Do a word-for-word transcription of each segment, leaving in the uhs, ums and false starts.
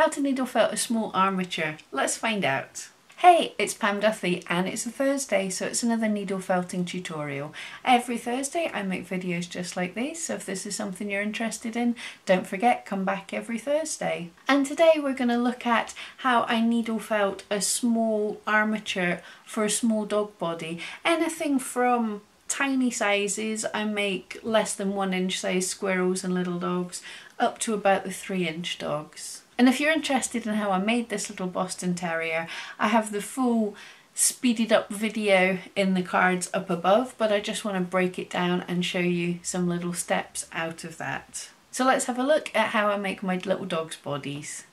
How to needle felt a small armature. Let's find out. Hey, it's Pam Duthie and it's a Thursday, so it's another needle felting tutorial. Every Thursday I make videos just like these, so if this is something you're interested in, don't forget, come back every Thursday. And today we're going to look at how I needle felt a small armature for a small dog body. Anything from tiny sizes, I make less than one inch size squirrels and little dogs, up to about the three inch dogs. And if you're interested in how I made this little Boston Terrier, I have the full speeded up video in the cards up above, but I just want to break it down and show you some little steps out of that. So let's have a look at how I make my little dogs' bodies.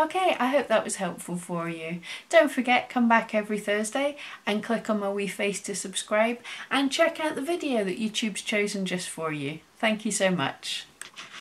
Okay, I hope that was helpful for you. Don't forget, come back every Thursday and click on my wee face to subscribe and check out the video that YouTube's chosen just for you. Thank you so much.